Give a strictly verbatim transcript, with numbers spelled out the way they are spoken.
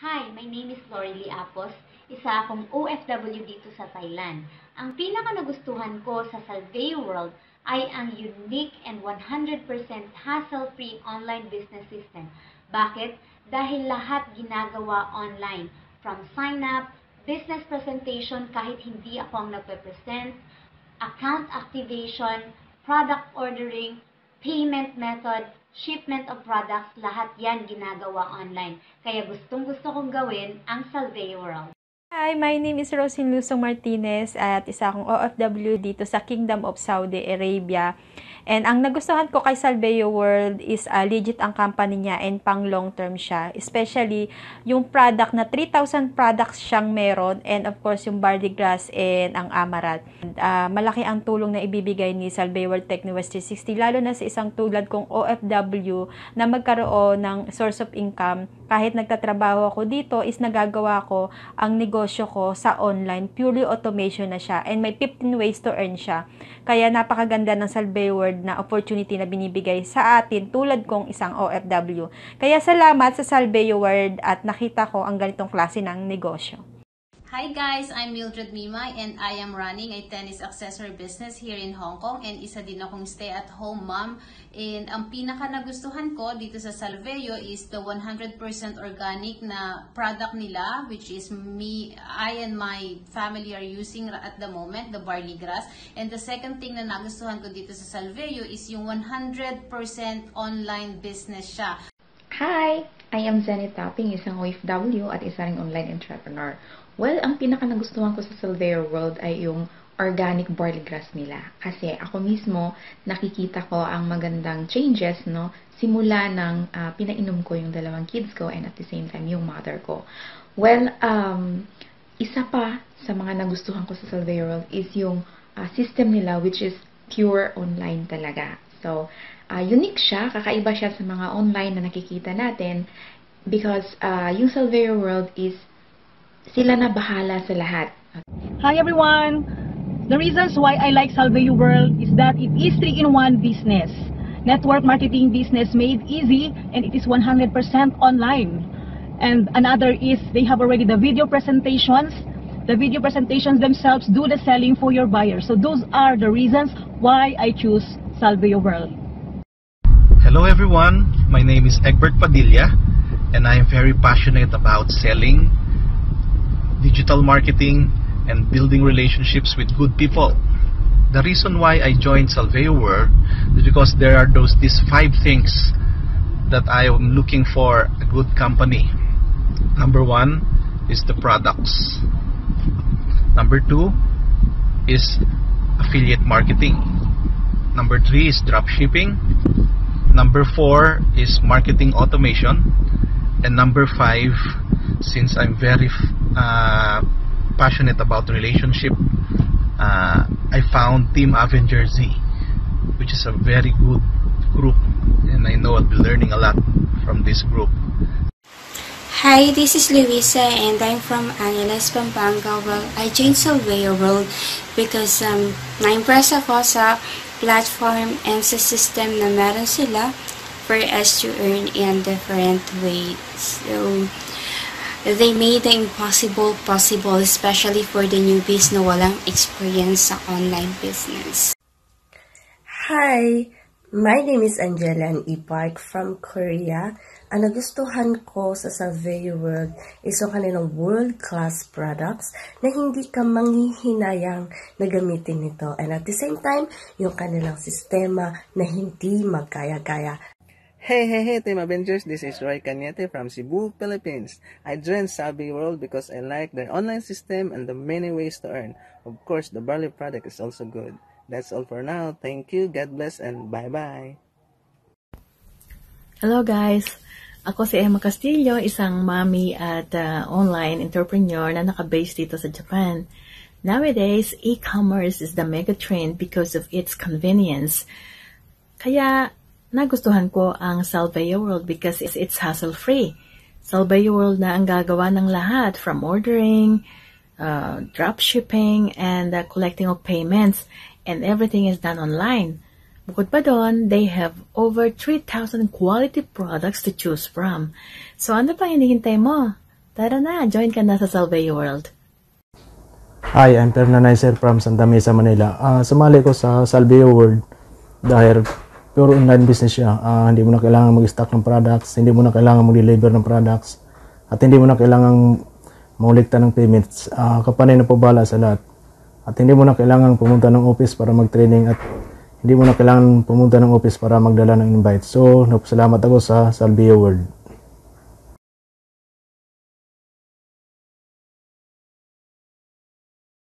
Hi, my name is Lorilie Apos, isa akong O F W dito sa Thailand. Ang pinaka nagustuhan ko sa Salveo World ay ang unique and one hundred percent hassle-free online business system. Bakit? Dahil lahat ginagawa online. From sign-up, business presentation kahit hindi ako ang nagpe-present, account activation, product ordering, payment method, shipment of products, lahat yan ginagawa online. Kaya gustong-gusto kong gawin ang Salveo World. Hi, my name is Rosin Luzong Martinez at isa akong O F W dito sa Kingdom of Saudi Arabia. And ang nagustuhan ko kay Salveo World is uh, legit ang company niya and pang long term siya. Especially yung product na three thousand products siyang meron, and of course yung Barley Grass and ang Amarat. And, uh, malaki ang tulong na ibibigay ni Salveo World Technowise three sixty, lalo na sa isang tulad kong O F W na magkaroon ng source of income. Kahit nagtatrabaho ako dito is nagagawa ko ang negosyo ko sa online, purely automation na siya, and may fifteen ways to earn siya. Kaya napakaganda ng Salveo World na opportunity na binibigay sa atin tulad kong isang O F W. Kaya salamat sa Salveo World at nakita ko ang ganitong klase ng negosyo. Hi guys, I'm Mildred Mima and I am running a tennis accessory business here in Hong Kong, and isa din akong stay-at-home mom. And ang pinaka nagustuhan ko dito sa Salveo is the one hundred percent organic na product nila, which is me, I and my family are using at the moment, the barley grass. And the second thing na nagustuhan ko dito sa Salveo is yung one hundred percent online business siya. Hi! I am Zenith Topping, isang O F W at isa ring online entrepreneur. Well, ang pinaka nagustuhan ko sa Salveo World ay yung organic barley grass nila. Kasi ako mismo, nakikita ko ang magandang changes, no? Simula ng uh, pinainom ko yung dalawang kids ko and at the same time yung mother ko. Well, um, isa pa sa mga nagustuhan ko sa Salveo World is yung uh, system nila, which is pure online talaga. So, uh, unique siya, kakaiba siya sa mga online na nakikita natin because uh, yung Salveo World is sila na bahala sa lahat. Hi everyone! The reasons why I like Salveo World is that it is three in one business. Network marketing business made easy, and it is one hundred percent online. And another is they have already the video presentations. The video presentations themselves do the selling for your buyer. So those are the reasons why I choose Salveo World. Hello everyone, my name is Egbert Padilla and I am very passionate about selling, digital marketing, and building relationships with good people. The reason why I joined Salveo World is because there are those these five things that I am looking for a good company. Number one is the products. Number two is affiliate marketing. Number three is drop shipping. Number four is marketing automation. And number five, since I'm very uh, passionate about relationship, uh, I found Team Avengerz, which is a very good group, and I know I'll be learning a lot from this group. Hi, this is Luisa and I'm from Angeles, Pampanga. Well, I joined Salveo World because um, na-impress ako sa platform and sa system na meron sila for us to earn in different ways. So, they made the impossible possible, especially for the newbies na walang experience sa online business. Hi! My name is Angela E. Park from Korea. Ang nagustuhan ko sa Salveo World is yung kanilang world-class products na hindi ka manghihinayang na gamitin nito. And at the same time, yung kanilang sistema na hindi magkaya-kaya. Hey, hey, hey, Team Avengerz! This is Roy Caniete from Cebu, Philippines. I joined Salveo World because I like their online system and the many ways to earn. Of course, the barley product is also good. That's all for now. Thank you, God bless, and bye-bye! Hello, guys! Ako si Emma Castillo, isang mommy at uh, online entrepreneur na naka-based dito sa Japan. Nowadays, e-commerce is the mega trend because of its convenience. Kaya, nagustuhan ko ang Salveo World because it's hassle-free. Salveo World na ang gagawa ng lahat, from ordering, uh, drop shipping, and uh, collecting of payments, and everything is done online. Bukod pa doon, they have over three thousand quality products to choose from. So, ano pa hinihintay mo? Tara na, join ka na sa Salveo World. Hi, I'm Pernanizer from Santa Mesa, Manila. Uh, sumali ko sa Salveo World dahil pure online business siya. Uh, hindi mo na kailangan mag-stock ng products, hindi mo na kailangan mag-deliver ng products, at hindi mo na kailangan maulikta ng payments. Uh, kapanay na pabala sa lahat. At hindi mo na kailangan pumunta ng office para mag-training at hindi mo na kailangan pumunta ng office para magdala ng invite. So, nagpasalamat ako sa Salveo World.